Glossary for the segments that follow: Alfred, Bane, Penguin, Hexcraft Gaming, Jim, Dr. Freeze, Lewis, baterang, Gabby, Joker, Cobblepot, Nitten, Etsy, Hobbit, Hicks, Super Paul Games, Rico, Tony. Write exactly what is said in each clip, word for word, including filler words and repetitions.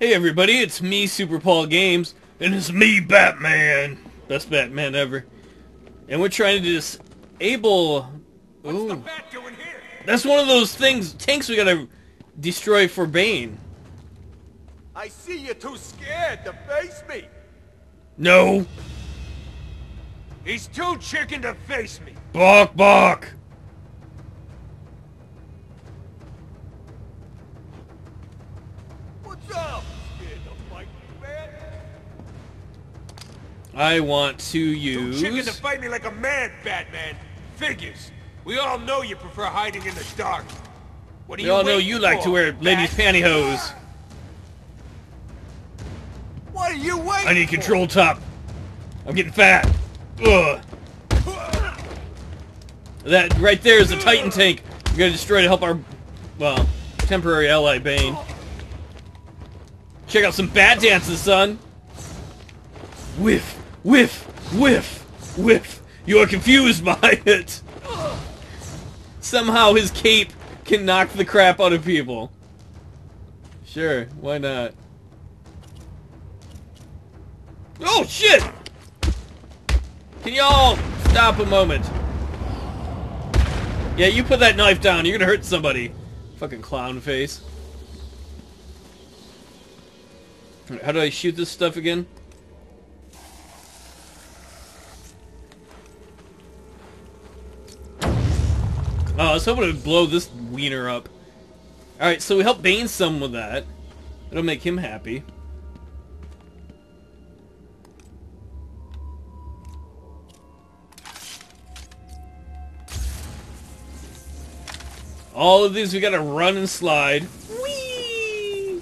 Hey everybody, it's me, Super Paul Games, and it's me, Batman! Best Batman ever. And we're trying to disable... What's ooh. The bat doing here? That's one of those things, tanks we gotta destroy for Bane. I see you're too scared to face me! No! He's too chicken to face me! Bark, bark! I want to use... Too chicken to fight me like a man, Batman! Figures! We all know you prefer hiding in the dark! What do you all know you for, like to wear Bat? Ladies' pantyhose! What are you waiting I need for? Control top! I'm getting fat! Ugh! That right there is a Titan tank! We're gonna destroy to help our, well, temporary ally Bane. Check out some bat dances, son! Whiff! Whiff! Whiff! Whiff! You are confused by it! Somehow his cape can knock the crap out of people. Sure, why not? Oh shit! Can y'all stop a moment? Yeah, you put that knife down, you're gonna hurt somebody. Fucking clown face. How do I shoot this stuff again? Oh, I was hoping it would blow this wiener up. Alright, so we help Bane some with that. It'll make him happy. All of these we gotta run and slide. Whee!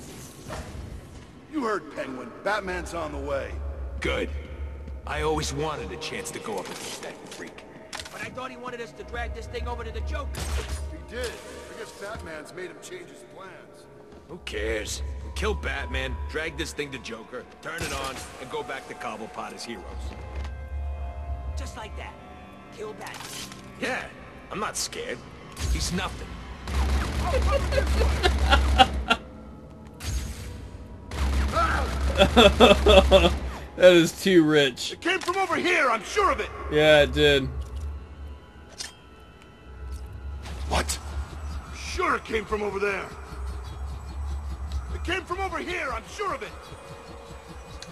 You heard, Penguin. Batman's on the way. Good. I always wanted a chance to go up against that freak. I thought he wanted us to drag this thing over to the Joker. He did. I guess Batman's made him change his plans. Who cares? Kill Batman, drag this thing to Joker, turn it on, and go back to Cobblepot as heroes. Just like that. Kill Batman. Yeah, I'm not scared. He's nothing. That is too rich. It came from over here, I'm sure of it. Yeah, it did. What? I'm sure it came from over there. It came from over here, I'm sure of it.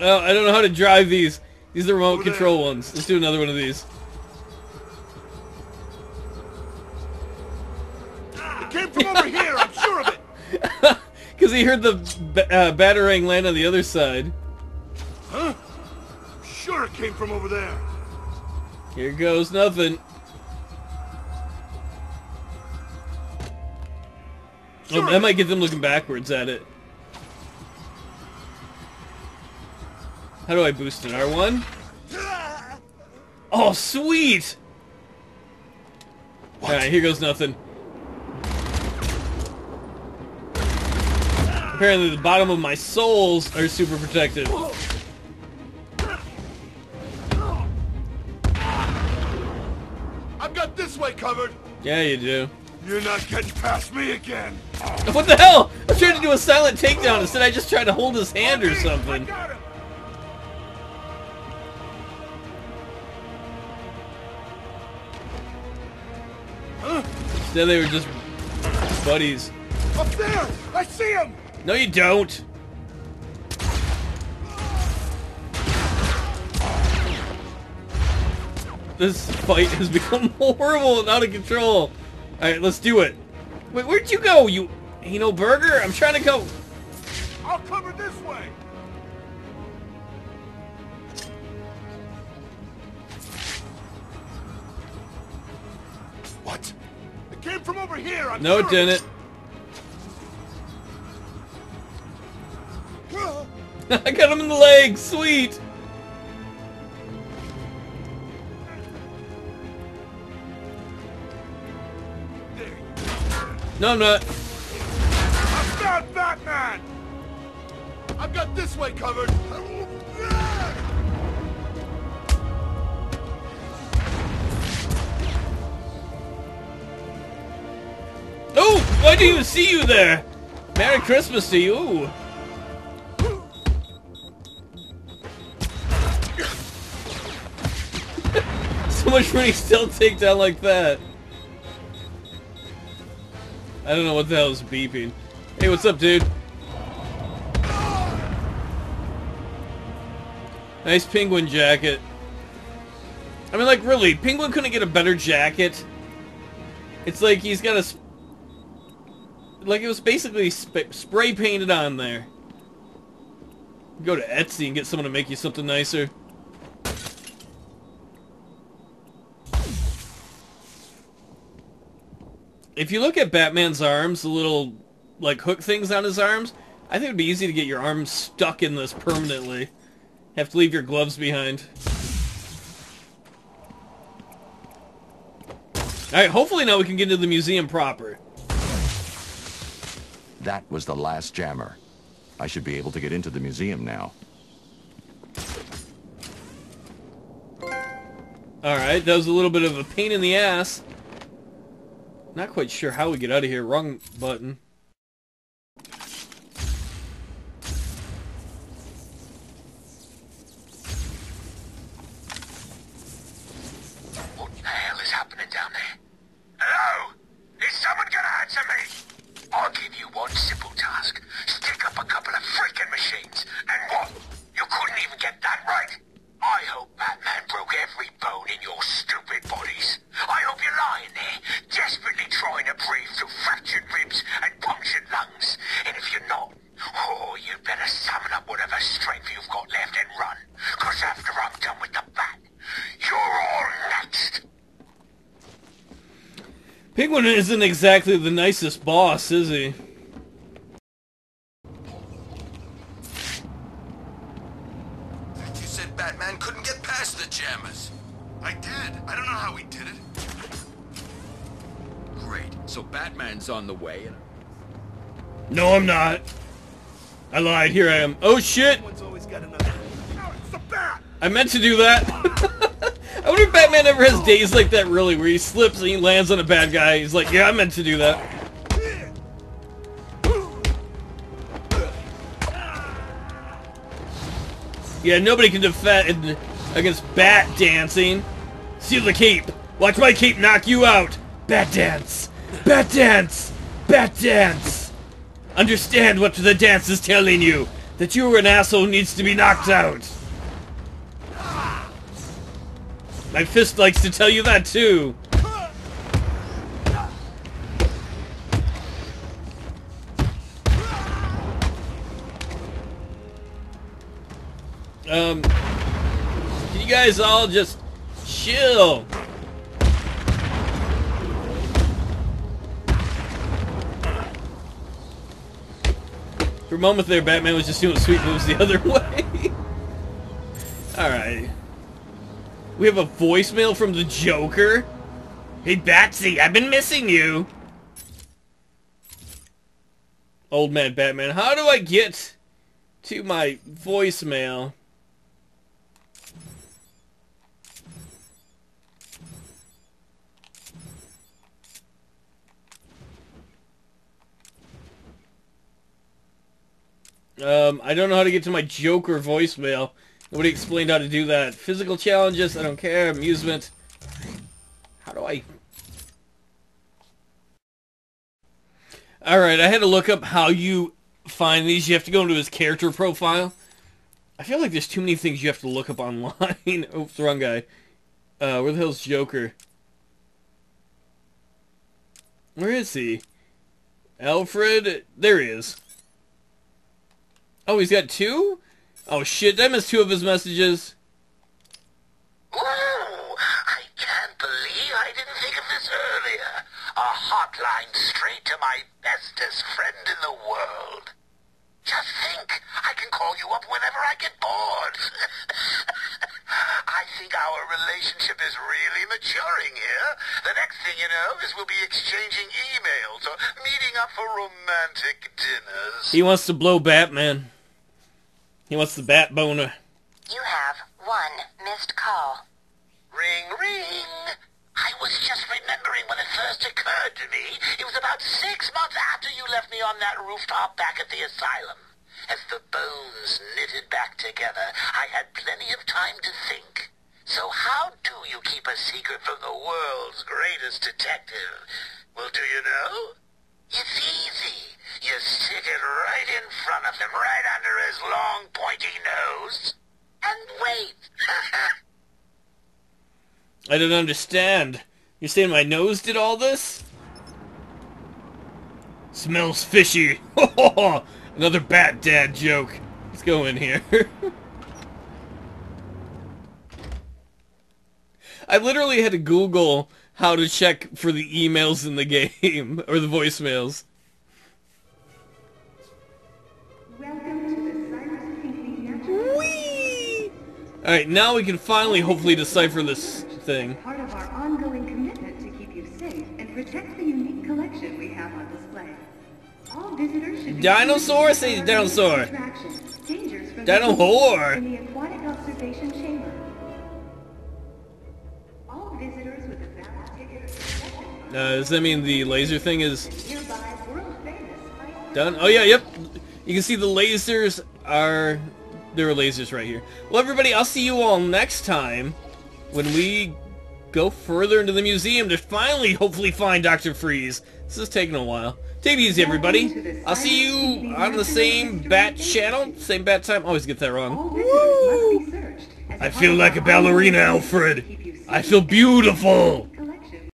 Oh, I don't know how to drive these. These are the remote over control there. Ones. Let's do another one of these. It came from over here, I'm sure of it. Because he heard the uh, batarang land on the other side. Huh? I'm sure it came from over there. Here goes nothing. Oh, that might get them looking backwards at it. How do I boost it? R one? Oh, sweet! Alright, here goes nothing. Apparently the bottom of my souls are super protected. I've got this way covered! Yeah, you do. You're not getting past me again! What the hell? I was trying to do a silent takedown, instead I just tried to hold his hand or something. Instead they were just buddies. Up there! I see him! No you don't! This fight has become horrible and out of control. Alright, let's do it. Wait, where'd you go, you anal burger? I'm trying to go. I'll cover this way. What? It came from over here. I'm no, sure. It didn't. I got him in the leg. Sweet. No, I'm not. I've got Batman! I've got this way covered! Oh! I didn't even see you there! Merry Christmas to you! so much for any stealth takedown like that. I don't know what the hell is beeping. Hey, what's up, dude? Nice penguin jacket. I mean, like, really, Penguin couldn't get a better jacket. It's like he's got a... Sp like, it was basically sp spray painted on there. Go to Etsy and get someone to make you something nicer. If you look at Batman's arms, the little, like, hook things on his arms, I think it would be easy to get your arms stuck in this permanently. Have to leave your gloves behind. Alright, hopefully now we can get into the museum proper. That was the last jammer. I should be able to get into the museum now. Alright, that was a little bit of a pain in the ass. Not quite sure how we get out of here. Wrong button. Penguin isn't exactly the nicest boss, is he? You said Batman couldn't get past the jammers. I did. I don't know how he did it. Great. So Batman's on the way. And... No, I'm not. I lied. Here I am. Oh, shit. Always got another... No, it's the bat. I meant to do that. I wonder if Batman ever has days like that, really, where he slips and he lands on a bad guy. He's like, yeah, I meant to do that. Yeah, nobody can defend against bat dancing. Steal the cape. Watch my cape knock you out. Bat dance. Bat dance. Bat dance. Understand what the dance is telling you. That you are an asshole who needs to be knocked out. My fist likes to tell you that, too. Um, can you guys all just chill? For a moment there, Batman was just doing sweet moves the other way. Alright. We have a voicemail from the Joker. Hey, Batsy, I've been missing you. Old man Batman, how do I get to my voicemail? Um, I don't know how to get to my Joker voicemail. Nobody explained how to do that. Physical challenges, I don't care. Amusement. How do I... Alright, I had to look up how you find these. You have to go into his character profile. I feel like there's too many things you have to look up online. Oops, wrong guy. Uh, where the hell's Joker? Where is he? Alfred? There he is. Oh, he's got two? Oh shit, I missed two of his messages. Ooh, I can't believe I didn't think of this earlier. A hotline straight to my bestest friend in the world. Just think, I can call you up whenever I get bored. I think our relationship is really maturing here. The next thing you know is we'll be exchanging emails or meeting up for romantic dinners. He wants to blow Batman. He wants the bat boner. You have one missed call. Ring, ring. I was just remembering when it first occurred to me. It was about six months after you left me on that rooftop back at the asylum. As the bones knitted back together, I had plenty of time to think. So how do you keep a secret from the world's greatest detective? Well, do you know? It's easy. You stick it right in front of him, right under his long, pointy nose, and wait. I don't understand. You're saying my nose did all this? Smells fishy. Another bat dad joke. Let's go in here. I literally had to Google how to check for the emails in the game, or the voicemails. Welcome to the Whee! Alright, now we can finally hopefully decipher this thing. Part of our ongoing commitment to keep you safe and protect the unique collection we have on display. All visitors should be Dinosaur? Say dinosaur! Dino whore! In the aquatic observation chamber. All visitors with a valid ticket or uh, does that mean the laser thing is done? Oh yeah, yep. You can see the lasers are there are lasers right here. Well everybody, I'll see you all next time when we go further into the museum to finally hopefully find Doctor Freeze. This is taking a while. Take it easy, everybody. I'll see you on the same bat channel, same bat time. Always get that wrong. Woo! I feel like a ballerina, Alfred. I feel beautiful.